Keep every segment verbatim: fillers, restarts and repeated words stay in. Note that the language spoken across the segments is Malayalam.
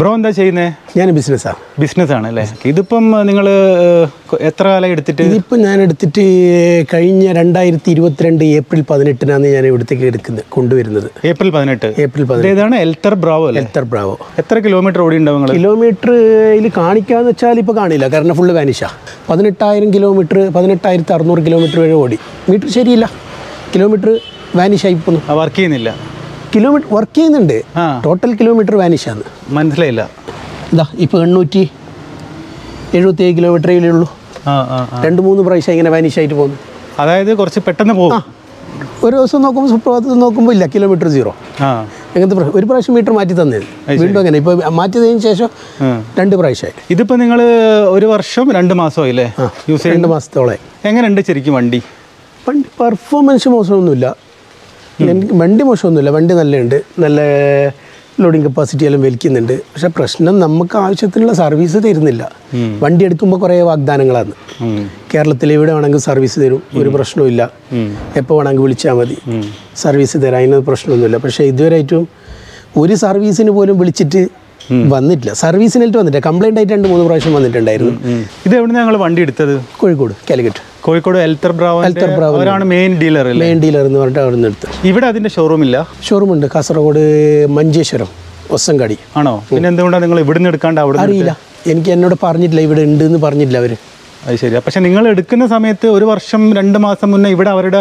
ബ്രോ എന്താ ചെയ്യുന്നത്? ഞാൻ ബിസിനസ്സാണ്. ബിസിനസ്സാണ് അല്ലേ? ഇതിപ്പം നിങ്ങൾ എത്ര കാലം എടുത്തിട്ട്? ഇതിപ്പം ഞാൻ എടുത്തിട്ട് കഴിഞ്ഞ രണ്ടായിരത്തി ഇരുപത്തിരണ്ട് ഏപ്രിൽ പതിനെട്ടിനാണ് ഞാൻ ഇവിടത്തേക്ക് എടുക്കുന്നത്, കൊണ്ടുവരുന്നത്. ഏപ്രിൽ പതിനെട്ട് ഏപ്രിൽ പതിനെട്ടാണ്. എൽത്തർ ബ്രാവോ. എൽത്തർ ബ്രാവോ. എത്ര കിലോമീറ്റർ ഓടി ഉണ്ടാവും നിങ്ങൾ? കിലോമീറ്റർ ഇതിൽ കാണിക്കാന്ന് വെച്ചാൽ ഇപ്പോൾ കാണില്ല, കാരണം ഫുള്ള് വാനിഷാണ്. പതിനെട്ടായിരം കിലോമീറ്റർ, പതിനെട്ടായിരത്തി അറുന്നൂറ് കിലോമീറ്റർ വരെ ഓടി. മീറ്റർ ശരിയില്ല, കിലോമീറ്റർ വാനിഷായി പോകുന്നു, വർക്ക് ചെയ്യുന്നില്ല. കിലോമീറ്റർ വർക്ക് ചെയ്യുന്നുണ്ട്, ടോട്ടൽ കിലോമീറ്റർ വാനിഷാണ്. മനസ്സിലായില്ല. ഇതാ ഇപ്പോൾ എണ്ണൂറ്റി എഴുപത്തി ഏഴ് കിലോമീറ്ററേ ഉള്ളൂ. രണ്ട് മൂന്ന് പ്രാവശ്യം ഇങ്ങനെ വാനിഷായിട്ട് പോകുന്നു. അതായത് കുറച്ച് പെട്ടെന്ന് പോകും. ഒരു ദിവസം നോക്കുമ്പോൾ സുപ്രഭാതത്തിൽ നോക്കുമ്പോൾ ഇല്ല, കിലോമീറ്റർ സീറോ. അങ്ങനത്തെ ഒരു പ്രാവശ്യം മീറ്റർ മാറ്റി തന്നത്, വീണ്ടും അങ്ങനെ ഇപ്പോൾ മാറ്റിയതിന് ശേഷം രണ്ട് പ്രാവശ്യമായി. ഇതിപ്പോൾ നിങ്ങൾ ഒരു വർഷം രണ്ട് മാസമായില്ലേ യൂസ് ചെയ്ത്? രണ്ട് മാസത്തോളായി. എങ്ങനെയുണ്ട് ശരിക്കും വണ്ടി? വണ്ടി പെർഫോമൻസ് മോശമൊന്നുമില്ല, വണ്ടി മോശമൊന്നുമില്ല, വണ്ടി നല്ലതുണ്ട്. നല്ല ലോഡിങ് കപ്പാസിറ്റി എല്ലാം വലിക്കുന്നുണ്ട്. പക്ഷെ പ്രശ്നം നമുക്ക് ആവശ്യത്തിനുള്ള സർവീസ് തരുന്നില്ല. വണ്ടി എടുക്കുമ്പോൾ കുറേ വാഗ്ദാനങ്ങളാണ്, കേരളത്തിൽ എവിടെ വേണമെങ്കിൽ സർവീസ് തരും, ഒരു പ്രശ്നമില്ല, എപ്പോൾ വേണമെങ്കിൽ വിളിച്ചാൽ മതി സർവീസ് തരാം, അതിനൊന്നും പ്രശ്നമൊന്നുമില്ല. പക്ഷേ ഇതുവരെയായിട്ടും ഒരു സർവീസിന് പോലും വിളിച്ചിട്ട് വന്നിട്ടില്ല, സർവീസിനായിട്ട് വന്നിട്ടില്ല. കംപ്ലൈൻ്റ് ആയിട്ട് രണ്ട് മൂന്ന് പ്രാവശ്യം വന്നിട്ടുണ്ടായിരുന്നു. ഇത് എവിടുന്ന് ഞങ്ങൾ വണ്ടി എടുത്തത്? Kozhikode, Calicut. Kozhikode എൽത്തർ Bravo. എൽത്തർ Bravo ആണ് മെയിൻ ഡീലർ. മെയിൻ ഡീലർ എന്ന് പറഞ്ഞിട്ട് അവിടെ നിന്ന് എടുത്ത്. ഇവിടെ അതിൻ്റെ ഷോറൂമില്ല? ഷോറൂമുണ്ട് കാസർഗോഡ്, മഞ്ചേശ്വരം, ഒസങ്കാടി. ആണോ? പിന്നെ എന്തുകൊണ്ടാണ് നിങ്ങൾ ഇവിടുന്ന് എടുക്കാണ്ട് അവിടെ? അറിയില്ല, എനിക്ക് എന്നോട് പറഞ്ഞിട്ടില്ല, ഇവിടെ ഉണ്ട് എന്ന് പറഞ്ഞിട്ടില്ല അവർ. അത് ശരി. പക്ഷെ നിങ്ങൾ എടുക്കുന്ന സമയത്ത് ഒരു വർഷം രണ്ട് മാസം മുന്നേ ഇവിടെ അവരുടെ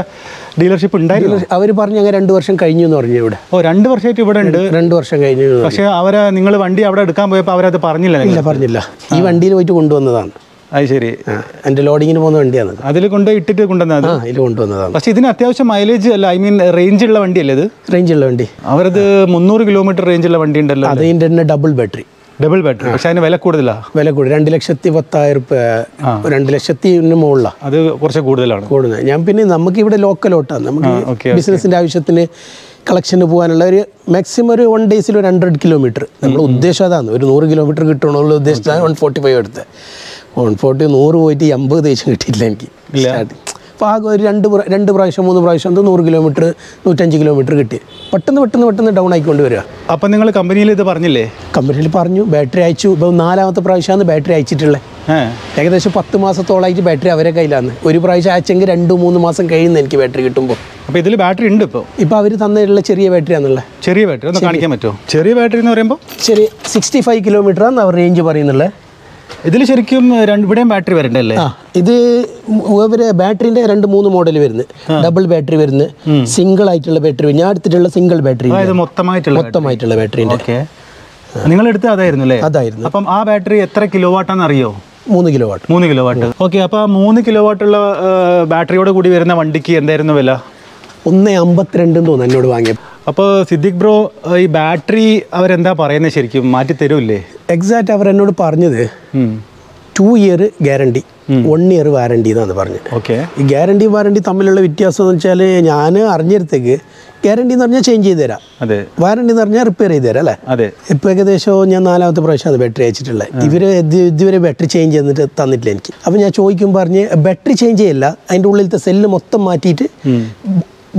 ഡീലർഷിപ്പ് ഉണ്ടായിരുന്നു. അവർ പറഞ്ഞു അങ്ങനെ രണ്ട് വർഷം കഴിഞ്ഞു എന്ന് പറഞ്ഞു ഇവിടെ. ഓ, രണ്ട് വർഷമായിട്ട് ഇവിടെ ഉണ്ട്, രണ്ട് വർഷം കഴിഞ്ഞു. പക്ഷെ അവരെ നിങ്ങൾ വണ്ടി അവിടെ എടുക്കാൻ പോയപ്പോൾ അവരത് പറഞ്ഞില്ല? ഇല്ല, പറഞ്ഞില്ല. ഈ വണ്ടിയിൽ പോയിട്ട് കൊണ്ടുവന്നതാണ്. അത് ശരി. എൻ്റെ ലോഡിങ്ങിന് പോകുന്ന വണ്ടിയാണ്, അതിൽ കൊണ്ട് ഇട്ടിട്ട് കൊണ്ടുവന്നത്, അതിൽ കൊണ്ടുവന്നതാണ്. പക്ഷേ ഇതിന് അത്യാവശ്യം മൈലേജ് അല്ല, ഐ മീൻ റേഞ്ച് ഉള്ള വണ്ടിയല്ലേ ഇത്? റേഞ്ച് ഉള്ള വണ്ടി. അവരത് മുന്നൂറ് കിലോമീറ്റർ റേഞ്ചുള്ള വണ്ടി ഉണ്ടല്ലോ. അതിൻ്റെ തന്നെ ഡബിൾ ബാറ്ററി. Double battery. പക്ഷേ അതിന് വില കൂടുതലാണ്. വില കൂടുതൽ, രണ്ട് ലക്ഷത്തി പത്തായിരം രൂപ, രണ്ട് ലക്ഷത്തിന് മുകളിലാണ്. അത് കുറച്ച് കൂടുതലാണ്. കൂടുതൽ. ഞാൻ പിന്നെ നമുക്കിവിടെ ലോക്കലോട്ടാണ്, നമുക്ക് ബിസിനസ്സിൻ്റെ ആവശ്യത്തിന് കളക്ഷന് പോകാനുള്ള ഒരു മാക്സിമം ഒരു വൺ ഡേയ്സിൽ ഒരു ഹൺഡ്രഡ് കിലോമീറ്റർ നമ്മൾ ഉദ്ദേശം അതാണ്. ഒരു നൂറ് കിലോമീറ്റർ കിട്ടണമെന്നുള്ള ഉദ്ദേശത്താണ് വൺ ഫോർട്ടി ഫൈവ് എടുത്ത്. വൺ ഫോർട്ടി നൂറ് പോയിട്ട് എൺപത് ദേശം കിട്ടിയില്ല എനിക്ക്. അപ്പോൾ ആകെ ഒരു രണ്ട് രണ്ട് പ്രാവശ്യം മൂന്ന് പ്രാവശ്യം അത് നൂറ് കിലോമീറ്റർ നൂറ്റഞ്ച് കിലോമീറ്റർ കിട്ടി. പെട്ടെന്ന് പെട്ടെന്ന് പെട്ടെന്ന് ഡൗൺ ആയിക്കൊണ്ട് വരിക. അപ്പോൾ നിങ്ങൾ കമ്പനിയിൽ ഇത് പറഞ്ഞില്ലേ? കമ്പനിയിൽ പറഞ്ഞു, ബാറ്ററി അയച്ചു. ഇപ്പോൾ നാലാമത്തെ പ്രാവശ്യമാണ് ബാറ്ററി അയച്ചിട്ടുള്ളത്. ഏകദേശം പത്ത് മാസത്തോളമായിട്ട് ബാറ്ററി അവരെ കയ്യിലാണ്. ഒരു പ്രാവശ്യം അയച്ചെങ്കിൽ രണ്ട് മൂന്ന് മാസം കഴിയുന്ന എനിക്ക് ബാറ്ററി കിട്ടുമ്പോൾ. അപ്പോൾ ഇതിൽ ബാറ്ററി ഉണ്ട് ഇപ്പോൾ? ഇപ്പോൾ അവർ തന്നിട്ടുള്ള ചെറിയ ബാറ്ററിയാണുള്ളത്. ചെറിയ ബാറ്ററി ഒന്ന് കാണിക്കാൻ പറ്റുമോ? ചെറിയ ബാറ്ററി എന്ന് പറയുമ്പോൾ ചെറിയ സിക്സ്റ്റി ഫൈവ് കിലോമീറ്ററാണ് അവർ റേഞ്ച് പറയുന്നുള്ളത്. ഇതിൽ ശരിക്കും രണ്ടിവിടെയും ബാറ്ററി വരണ്ടല്ലേ? ആ, ഇത് ഇവരെ ബാറ്ററിൻ്റെ രണ്ട് മൂന്ന് മോഡൽ വരുന്നത്. ഡബിൾ ബാറ്ററി വരുന്നത്, സിംഗിൾ ആയിട്ടുള്ള ബാറ്ററി, ഞാൻ എടുത്തിട്ടുള്ള സിംഗിൾ ബാറ്ററി, മൊത്തമായിട്ടുള്ള മൊത്തമായിട്ടുള്ള ബാറ്ററിൻ്റെ. ഓക്കെ, നിങ്ങൾ എടുത്ത് അതായിരുന്നു അല്ലേ? അതായിരുന്നു. അപ്പം ആ ബാറ്ററി എത്ര കിലോ വാട്ടാണെന്ന് അറിയോ? മൂന്ന് കിലോ വാട്ട്. മൂന്ന് കിലോ വാട്ട്. ഓക്കെ. അപ്പോൾ ആ മൂന്ന് കിലോ വാട്ടുള്ള ബാറ്ററിയോട് കൂടി വരുന്ന വണ്ടിക്ക് എന്തായിരുന്നു വില? ഒന്ന് അമ്പത്തിരണ്ടെന്ന് തോന്നുന്നു എന്നോട് വാങ്ങിയത്. അപ്പോൾ സിദ്ദീഖ് ബ്രോ, ഈ ബാറ്ററി അവരെന്താ പറയുന്നത് ശരിക്കും? മാറ്റി തരുമില്ലേ? എക്സാക്റ്റ് അവർ എന്നോട് പറഞ്ഞത് two year guarantee, one year warranty എന്നാണ് പറഞ്ഞത്. ഓക്കെ. ഈ ഗ്യാരണ്ടിയും വാരണ്ടി തമ്മിലുള്ള വ്യത്യാസം എന്ന് വെച്ചാൽ ഞാൻ അറിഞ്ഞിടത്തേക്ക് ഗ്യാരണ്ടി എന്ന് പറഞ്ഞാൽ ചേഞ്ച് ചെയ്ത് തരാം, അതെ. വാരണ്ടി എന്ന് പറഞ്ഞാൽ റിപ്പയർ ചെയ്ത് തരാം അല്ലേ? അതെ. ഇപ്പോൾ ഏകദേശം ഞാൻ നാലാമത്തെ പ്രാവശ്യമാണ് ബാറ്ററി അയച്ചിട്ടുള്ളത്. ഇവർ ഇതുവരെ ബാറ്ററി ചേഞ്ച് ചെയ്തിട്ട് തന്നിട്ടില്ല എനിക്ക്. അപ്പോൾ ഞാൻ ചോദിക്കുമ്പോൾ പറഞ്ഞ് ബാറ്ററി ചേഞ്ച് ചെയ്യല്ല, അതിൻ്റെ ഉള്ളിലത്തെ സെല്ല് മൊത്തം മാറ്റിയിട്ട്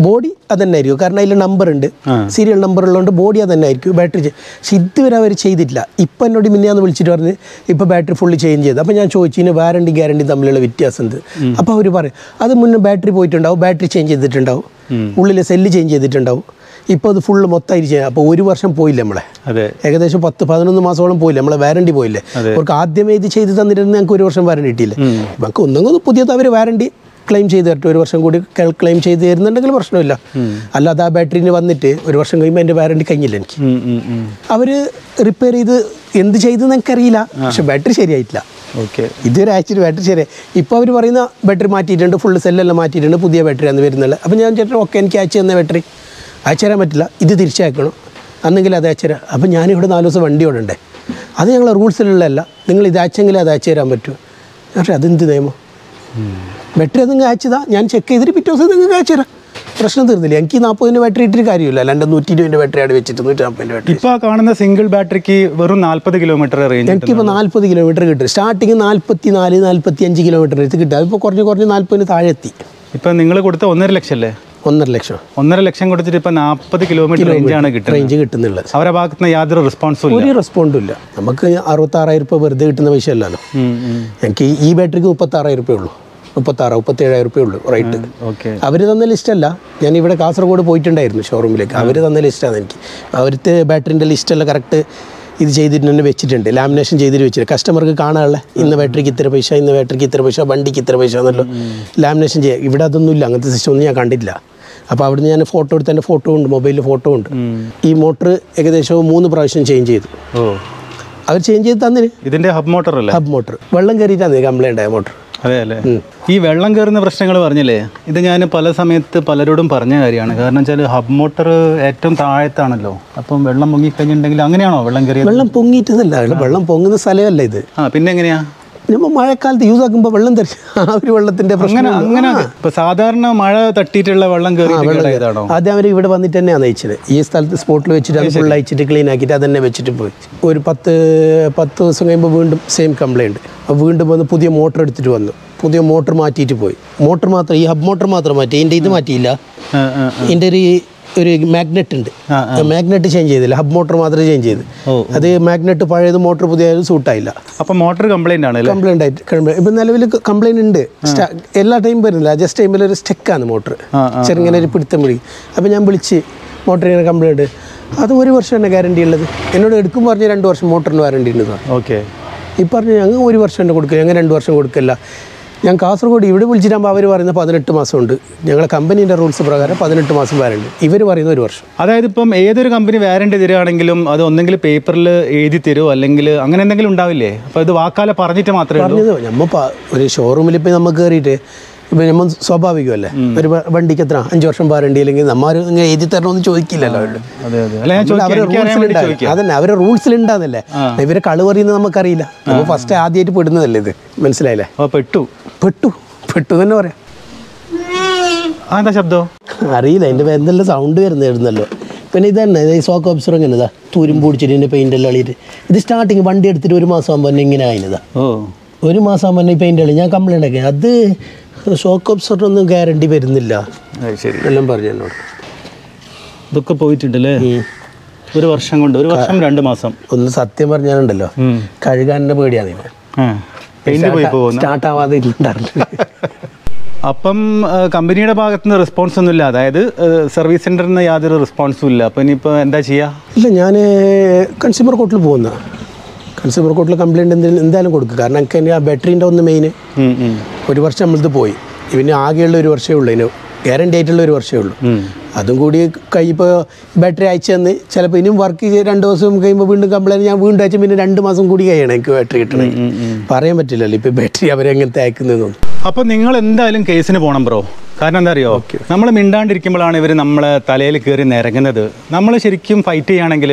ബോഡി അത് തന്നെ ആയിരിക്കും, കാരണം അതിൽ നമ്പർ ഉണ്ട്, സീരിയൽ നമ്പർ ഉള്ളതുകൊണ്ട് ബോഡി അത് തന്നെ ആയിരിക്കും ബാറ്ററി. പക്ഷെ ഇതുവരെ അവർ ചെയ്തിട്ടില്ല. ഇപ്പം എന്നോട് മിന്നാന്ന് വിളിച്ചിട്ട് പറഞ്ഞ് ഇപ്പോൾ ബാറ്ററി ഫുള്ള് ചേഞ്ച് ചെയ്ത്. അപ്പോൾ ഞാൻ ചോദിച്ചു ഇതിന് വാരണ്ടി ഗ്യാരണ്ടി തമ്മിലുള്ള വ്യത്യാസം എന്ത്? അപ്പോൾ അവർ പറയും അത് മുന്നേ ബാറ്ററി പോയിട്ടുണ്ടാവും, ബാറ്ററി ചേഞ്ച് ചെയ്തിട്ടുണ്ടാവും, ഉള്ളിലെ സെല്ല് ചേഞ്ച് ചെയ്തിട്ടുണ്ടാവും, ഇപ്പോൾ അത് ഫുള്ള് മൊത്തമായിട്ട് ചെയ്യാം. അപ്പോൾ ഒരു വർഷം പോയില്ല നമ്മളെ, ഏകദേശം പത്ത് പതിനൊന്ന് മാസത്തോളം പോയില്ല നമ്മളെ, വാരണ്ടി പോയില്ലേ? അവർക്ക് ആദ്യമേ ഇത് ചെയ്ത് തന്നിരുന്നെങ്കിൽ ഞങ്ങൾക്ക് ഒരു വർഷം വാരണ്ടി കിട്ടിയില്ലേ? നമുക്ക് ഒന്നെങ്കിൽ പുതിയത് അവർ വാരണ്ടി ക്ലെയിം ചെയ്ത് തരട്ടെ, ഒരു വർഷം കൂടി ക്ലെയിം ചെയ്ത് തരുന്നുണ്ടെങ്കിൽ പ്രശ്നമില്ല. അല്ലാതെ ആ ബാറ്ററിന് വന്നിട്ട് ഒരു വർഷം കഴിയുമ്പോൾ എൻ്റെ വാറണ്ടി കഴിഞ്ഞില്ല എനിക്ക്. അവർ റിപ്പയർ ചെയ്ത് എന്ത് ചെയ്തെന്ന് എനിക്കറിയില്ല, പക്ഷെ ബാറ്ററി ശരിയായിട്ടില്ല. ഓക്കെ. ഇതൊരു ആക്ച്വലി ബാറ്ററി ശരിയായി. ഇപ്പോൾ അവർ പറയുന്ന ബാറ്ററി മാറ്റിയിട്ടുണ്ട്, ഫുള്ള് സെല്ലെല്ലാം മാറ്റിയിട്ടുണ്ട്, പുതിയ ബാറ്ററിയാണ് വരുന്നുള്ളത്. അപ്പോൾ ഞാൻ ചേട്ടൻ ഓക്കെ എനിക്ക് അയച്ചു തന്ന ബാറ്ററി അയച്ചു തരാൻ പറ്റില്ല, ഇത് തിരിച്ചയക്കണം, അന്നെങ്കിലും അത് അയച്ചു തരാം. അപ്പോൾ ഞാനിവിടെ നാല് ദിവസം വണ്ടി ഓടണ്ടേ, അത് ഞങ്ങൾ റൂൾസിലുള്ളതല്ല, നിങ്ങൾ ഇത് അയച്ചെങ്കിലും അത് അയച്ചു തരാൻ പറ്റുമോ? പക്ഷേ അതെന്ത് നിയമം ബാറ്ററി നിങ്ങൾ അയച്ചതാ, ഞാൻ ചെക്ക് ചെയ്തിട്ട് പിറ്റേ ദിവസം നിങ്ങൾക്ക് അയച്ചു തരാം. പ്രശ്നം തീർന്നില്ല. എനിക്ക് നാൽപ്പതിൻ്റെ ബാറ്ററി ഇട്ടിട്ട് കാര്യമില്ല. അല്ലാണ്ട് നൂറ്റി ഇരുപതിൻ്റെ ബാറ്ററിയാണ് വെച്ചിട്ട് നൂറ്റി നാൽപ്പതിൻ്റെ ബാറ്ററി. ഇപ്പോൾ കാണുന്ന സിംഗിൾ ബാറ്ററിക്ക് വെറും നാൽപ്പത് കിലോമീറ്റർ റേഞ്ച്. എനിക്കിപ്പോൾ നാൽപ്പത് കിലോമീറ്റർ കിട്ടും. സ്റ്റാർട്ടിങ് നാൽപ്പത്തി നാല് നാൽപ്പത്തി അഞ്ച് കിലോമീറ്റർ എടുത്ത് കിട്ടും. അതിപ്പോൾ കുറഞ്ഞ് കുറഞ്ഞ് നാൽപ്പതിന് താഴെ എത്തി. ഇപ്പം നിങ്ങൾ കൊടുത്ത ഒന്നര ലക്ഷം അല്ലേ? ഒന്നര ലക്ഷം ഒന്നര ലക്ഷം കൊടുത്തിട്ട് ഇപ്പം നാൽപ്പത് കിലോമീറ്റർ റേഞ്ചാണ് കിട്ടുന്നത്. റേഞ്ച് കിട്ടുന്നുള്ളത്. അവരെ ഭാഗത്ത് നിന്ന് യാതൊരു റെസ്പോൺസും ഒരു റെസ്പോണ്ടും ഇല്ല. നമുക്ക് അറുപത്താറായിരം രൂപ വെറുതെ കിട്ടുന്ന പൈസ അല്ലല്ലോ. എനിക്ക് ഈ ബാറ്ററിക്ക് മുപ്പത്താറായിരം രൂപയേ ഉള്ളൂ. മുപ്പത്താറ് മുപ്പത്തേഴായിരം രൂപയേ ഉള്ളൂ റേറ്റ്. ഓക്കെ, അവർ തന്ന ലിസ്റ്റല്ല. ഞാൻ ഇവിടെ കാസർഗോഡ് പോയിട്ടുണ്ടായിരുന്നു ഷോറൂമിലേക്ക്. അവർ തന്ന ലിസ്റ്റാണ് എനിക്ക്. അവർക്ക് ബാറ്ററിൻ്റെ ലിസ്റ്റെല്ലാം കറക്റ്റ് ഇത് ചെയ്തിട്ട് തന്നെ വെച്ചിട്ടുണ്ട്. ലാമിനേഷൻ ചെയ്തിട്ട് വെച്ചിട്ടുണ്ട്. കസ്റ്റമർക്ക് കാണാനുള്ള ഇന്ന് ബാറ്ററിക്ക് ഇത്ര പൈസ, ഇന്ന് ബാറ്ററിക്ക് ഇത്ര പൈസ, വണ്ടിക്ക് ഇത്ര പൈസ എന്നല്ലോ ലാമിനേഷൻ ചെയ്യുക. ഇവിടെ അതൊന്നുമില്ല. അങ്ങനത്തെ സിസ്റ്റം ഒന്നും ഞാൻ കണ്ടില്ല. അപ്പോൾ അവിടുന്ന് ഞാൻ ഫോട്ടോ എടുത്ത് എൻ്റെ ഫോട്ടോ ഉണ്ട്, മൊബൈലിൽ ഫോട്ടോ ഉണ്ട്. ഈ മോട്ടർ ഏകദേശം മൂന്ന് പ്രാവശ്യം ചേഞ്ച് ചെയ്തു. അവർ ചേഞ്ച് ചെയ്ത് തന്നിന്. ഇതിൻ്റെ ഹബ് മോട്ടർ അല്ലേ? ഹബ് മോട്ടർ വെള്ളം കയറിയിട്ടാണ് കംപ്ലൈൻ്റ് ആയ മോട്ടർ. അതെ അല്ലേ? ഈ വെള്ളം കയറുന്ന പ്രശ്നങ്ങൾ പറഞ്ഞില്ലേ, ഇത് ഞാൻ പല സമയത്ത് പലരോടും പറഞ്ഞ കാര്യമാണ്. കാരണം വെച്ചാൽ ഹബ് മോട്ടർ ഏറ്റവും താഴത്താണല്ലോ. അപ്പം വെള്ളം പൊങ്ങിക്കഴിഞ്ഞിട്ടുണ്ടെങ്കിൽ അങ്ങനെയാണോ വെള്ളം കയറിയത്? വെള്ളം പൊങ്ങിയിട്ടല്ല, വെള്ളം പൊങ്ങുന്ന സ്ഥലമല്ല ഇത്. ആ, പിന്നെ എങ്ങനെയാ നമ്മൾ മഴക്കാലത്ത് യൂസ് ആക്കുമ്പോൾ വെള്ളം തരും. ആ ഒരു വെള്ളത്തിൻ്റെ പ്രശ്നം അങ്ങനെ. ഇപ്പോൾ സാധാരണ മഴ തട്ടിയിട്ടുള്ള വെള്ളം കയറിയതാണോ? ആദ്യം അവർ ഇവിടെ വന്നിട്ട് തന്നെയാണ് അയച്ചത്. ഈ സ്ഥലത്ത് സ്പോട്ടിൽ വെച്ചിട്ട് അത് ഫുൾ അയച്ചിട്ട് ക്ലീൻ ആക്കിയിട്ട് അത് തന്നെ വെച്ചിട്ട് പോയി. ഒരു പത്ത് പത്ത് ദിവസം കഴിയുമ്പോൾ വീണ്ടും സെയിം കംപ്ലൈൻറ്റ്. അപ്പോൾ വീണ്ടും വന്ന് പുതിയ മോട്ടർ എടുത്തിട്ട് വന്നു. പുതിയ മോട്ടർ മാറ്റിയിട്ട് പോയി. മോട്ടർ മാത്രം, ഈ ഹബ് മോട്ടർ മാത്രം മാറ്റി. ഇതിൻ്റെ ഇത് മാറ്റിയില്ല. ഇതിൻ്റെ ഒരു ഒരു മാഗ്നറ്റ് ഉണ്ട്. മാഗ്നറ്റ് ചേഞ്ച് ചെയ്തില്ല, ഹബ് മോട്ടർ മാത്രമേ ചേഞ്ച് ചെയ്ത്. അത് മാഗ്നറ്റ് പഴയത് മോട്ടർ പുതിയത് സൂട്ടായില്ല. അപ്പോൾ മോട്ടർ കംപ്ലൈൻ്റ് ആണ്. കംപ്ലൈൻ്റ് ആയിട്ട് കംപ്ലൈൻ്റ് ഇപ്പം നിലവിൽ കംപ്ലൈൻ്റ് ഉണ്ട്. എല്ലാ ടൈം വരുന്നില്ല, ജസ്റ്റ് ടൈമിൽ ഒരു സ്റ്റെക്കാണ് മോട്ടർ. ചെറുങ്ങനെ ഒരു പിടുത്തം പിടിക്കും. അപ്പോൾ ഞാൻ വിളിച്ച് മോട്ടർ ഇങ്ങനെ കംപ്ലൈൻറ്റ്. അത് ഒരു വർഷം തന്നെ ഗ്യാരണ്ടി ഉള്ളത്. എന്നോട് എടുക്കുമ്പോൾ പറഞ്ഞാൽ രണ്ട് വർഷം മോട്ടറിന് വാരണ്ടി ഉണ്ട്. ഓക്കെ, ഇപ്പം പറഞ്ഞാൽ ഞങ്ങൾ ഒരു വർഷം തന്നെ കൊടുക്കുക, ഞങ്ങൾ രണ്ട് വർഷം കൊടുക്കില്ല. ഞാൻ കാസർഗോഡ് ഇവിടെ വിളിച്ചിട്ടാകുമ്പോൾ അവർ പറയുന്ന പതിനെട്ട് മാസമുണ്ട്. ഞങ്ങളുടെ കമ്പനീൻ്റെ റൂൾസ് പ്രകാരം പതിനെട്ട് മാസം വാരണ്ടി. ഇവർ പറയുന്ന ഒരു വർഷം. അതായത് ഇപ്പം ഏതൊരു കമ്പനി വാരണ്ടി തരുകയാണെങ്കിലും അത് ഒന്നെങ്കിൽ പേപ്പറിൽ എഴുതി തരുമോ അല്ലെങ്കിൽ അങ്ങനെ എന്തെങ്കിലും ഉണ്ടാവില്ലേ? അപ്പോൾ ഇത് വാക്കാല പറഞ്ഞിട്ട് മാത്രമേ ഉള്ളൂ. നമ്മൾ ഒരു ഷോറൂമിൽ ഇപ്പോൾ നമുക്ക് കയറിയിട്ട് ഇപ്പം നമ്മൾ സ്വാഭാവികമല്ലേ, ഒരു വണ്ടിക്ക് എത്ര അഞ്ച് വർഷം വാരണ്ടി അല്ലെങ്കിൽ നമ്മൾ എഴുതി തരണമെന്ന് ചോദിക്കില്ലല്ലോ. അതന്നെ അവരുടെ റൂൾസിൽ ഉണ്ടാകുന്നില്ലേ. ഇവരെ കളുവറിയുന്നത് നമുക്കറിയില്ല. നമ്മൾ ഫസ്റ്റ് ആദ്യമായിട്ട് പെടുന്നതല്ലേ ഇത്, മനസ്സിലായില്ലേ? പെട്ടു പെട്ടു പെട്ടു തന്നെ പറയാം. അതെന്താ ശബ്ദം അറിയില്ല. എൻ്റെ എന്തെല്ലാം സൗണ്ട് വരുന്നതായിരുന്നല്ലോ. പിന്നെ ഇത് തന്നെ ഈ സോക്ക് ഓപ്സർ ഇങ്ങനെതാ തൂരും പൂടിച്ചിട്ട് ഇതിൻ്റെ പെയിൻ്റ് എല്ലാം അളിയിട്ട്. ഇത് സ്റ്റാർട്ടിങ് വണ്ടി എടുത്തിട്ട് ഒരു മാസം ആകുമ്പോൾ തന്നെ ഇങ്ങനെ ആയിരുന്നതാ. ഒരു മാസം ആകുമ്പോൾ ഈ പെയിൻ്റ് അളി ഞാൻ കംപ്ലൈൻ്റ് ആക്കി. അത് ഷോക്ക് ഓബ്സറിനൊന്നും ഗ്യാരണ്ടി വരുന്നില്ല എല്ലാം പറഞ്ഞു എന്നോട്. ഇതൊക്കെ പോയിട്ടുണ്ടല്ലേ ഒരു വർഷം കൊണ്ട്, ഒരു വർഷം രണ്ട് മാസം. ഒന്ന് സത്യം പറഞ്ഞാലുണ്ടല്ലോ കഴുകാൻ്റെ പേടിയാണ് ഇവ. സ്റ്റാർട്ട് ആവാതെ ഇരുണ്ടാറില്ല. അപ്പം കമ്പനിയുടെ ഭാഗത്തുനിന്ന് റെസ്പോൺസ് ഒന്നുമില്ല. അതായത് സർവീസ് സെൻ്ററിൽ നിന്ന് യാതൊരു റെസ്പോൺസും ഇല്ല. അപ്പം ഇനിയിപ്പോൾ എന്താ ചെയ്യുക? ഇല്ല, ഞാൻ കൺസ്യൂമർ കോർട്ടിൽ പോകുന്ന കൺസ്യൂമർ കോർട്ടിൽ കംപ്ലൈൻറ്റ് എന്തെങ്കിലും എന്തായാലും കൊടുക്കും. കാരണം എനിക്ക് എൻ്റെ ആ ബാറ്ററിൻ്റെ ഒന്ന് മെയിൻ ഒരു വർഷം നമ്മളിത് പോയി. ഇവന് ആകെയുള്ള ഒരു വർഷമേ ഉള്ളൂ, ഇതിന് ഗ്യാരണ്ടി ആയിട്ടുള്ള ഒരു വർഷമേ ഉള്ളൂ. അതും കൂടി കഴിയുമ്പോൾ ബാറ്ററി അയച്ചു തന്ന് ചിലപ്പോൾ ഇനിയും വർക്ക് ചെയ്ത് രണ്ട് ദിവസം കഴിയുമ്പോൾ വീണ്ടും കംപ്ലൈൻറ്റ് ഞാൻ വീണ്ടും അയച്ചു. പിന്നെ രണ്ട് മാസം കൂടി കഴിയണം എനിക്ക് ബാറ്ററി കിട്ടണം. പറയാൻ പറ്റില്ലല്ലോ ഇപ്പോൾ ബാറ്ററി അവരെങ്ങനത്തെ അയക്കുന്നതെന്ന്. അപ്പോൾ നിങ്ങൾ എന്തായാലും കേസിന് പോകണം ബ്രോ. കാരണം എന്താ അറിയോ, നമ്മൾ മിണ്ടാണ്ടിരിക്കുമ്പോഴാണ് ഇവർ നമ്മളെ തലയിൽ കയറി നിരങ്ങുന്നത്. നമ്മൾ ശരിക്കും ഫൈറ്റ് ചെയ്യുകയാണെങ്കിൽ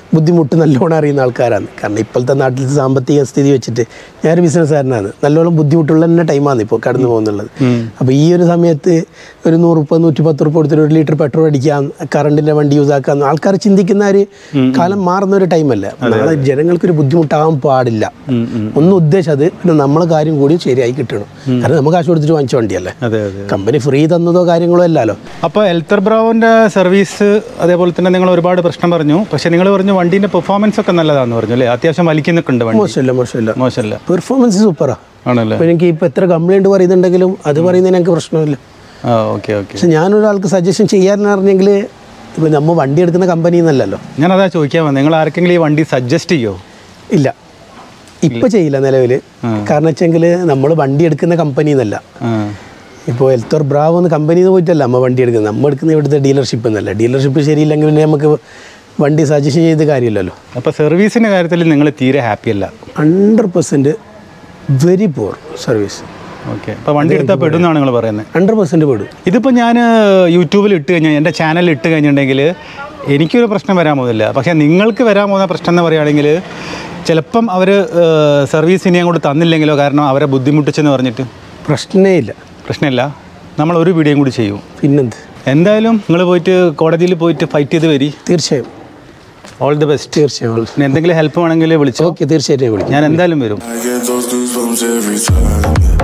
ബുദ്ധിമുട്ട് നല്ലോണം അറിയുന്ന ആൾക്കാരാണ്. കാരണം ഇപ്പോഴത്തെ നാട്ടിലത്തെ സാമ്പത്തിക സ്ഥിതി വെച്ചിട്ട് ഞാനൊരു ബിസിനസ്സുകാരനാണ്. നല്ലോണം ബുദ്ധിമുട്ടുള്ള തന്നെ ടൈമാണ് ഇപ്പോൾ കടന്നു പോകുന്നുള്ളത്. അപ്പോൾ ഈ ഒരു സമയത്ത് ഒരു നൂറുപ്പ നൂറ്റി പത്ത് റുപ്പ കൊടുത്തിട്ട് ഒരു ലിറ്റർ പെട്രോൾ അടിക്കാം, കറണ്ടിൻ്റെ വണ്ടി യൂസ് ആക്കാം, ആൾക്കാർ ചിന്തിക്കുന്ന ഒരു കാലം മാറുന്ന ഒരു ടൈമല്ല. നാളെ ജനങ്ങൾക്കൊരു ബുദ്ധിമുട്ടാകാൻ പാടില്ല. ഒന്നും ഉദ്ദേശം അത്. പിന്നെ നമ്മളെ കാര്യം കൂടി ശരിയായി കിട്ടണം. കാരണം നമുക്ക് കാശ് കൊടുത്തിട്ട് വാങ്ങിച്ച വണ്ടിയല്ലേ, കമ്പനി ഫ്രീ തന്നതോ കാര്യങ്ങളോ അല്ലല്ലോ. അപ്പോൾ എൽത്തർ ബ്രാവോൻ്റെ സർവീസ് അതേപോലെ തന്നെ നിങ്ങൾ ഒരുപാട് പ്രശ്നം പറഞ്ഞു. പക്ഷേ നിങ്ങൾ പറഞ്ഞു വണ്ടീൻ്റെ പെർഫോമൻസ് ഒക്കെ നല്ലതാണെന്ന് പറഞ്ഞു അല്ലേ? അത്യാവശ്യം വലിക്കുന്നൊക്കെ ഉണ്ട്. മോശമില്ല മോശമില്ല മോശമില്ല പെർഫോമൻസ് സൂപ്പറാ ആണല്ലേ. എനിക്ക് ഇപ്പോൾ എത്ര കംപ്ലൈൻറ്റ് പറയുന്നുണ്ടെങ്കിലും അത് പറയുന്നതിന് എനിക്ക് പ്രശ്നമില്ല. ആ ഓക്കെ ഓക്കെ. പക്ഷെ ഞാനൊരാൾക്ക് സജഷൻ ചെയ്യാൻ അറിഞ്ഞെങ്കിൽ ഇപ്പോൾ നമ്മൾ വണ്ടി എടുക്കുന്ന കമ്പനി എന്നല്ലല്ലോ. ഞാനതാ ചോദിക്കാൻ വന്നത്, നിങ്ങൾ ആർക്കെങ്കിലും ഈ വണ്ടി സജസ്റ്റ് ചെയ്യോ? ഇല്ല, ഇപ്പം ചെയ്യില്ല നിലവിൽ. കാരണം വെച്ചെങ്കിൽ നമ്മൾ വണ്ടി എടുക്കുന്ന കമ്പനി എന്നല്ല. ഇപ്പോൾ എൽത്തോർ ബ്രാവോ എന്ന് കമ്പനിയിൽ നിന്ന് പോയിട്ടല്ല നമ്മൾ വണ്ടി എടുക്കുന്നത്. നമ്മൾ എടുക്കുന്ന ഇവിടുത്തെ ഡീലർഷിപ്പ് എന്നല്ല. ഡീലർഷിപ്പ് ശരിയില്ലെങ്കിൽ പിന്നെ നമുക്ക് വണ്ടി സജഷൻ ചെയ്ത് കാര്യമില്ലല്ലോ. അപ്പോൾ സർവീസിൻ്റെ കാര്യത്തിൽ നിങ്ങൾ തീരെ ഹാപ്പിയല്ല. one hundred percent very poor service. Okay. So, one hundred percent. Hundred percent. This is YouTube channel. I don't have a question. But if you have a all the best. Help. Okay,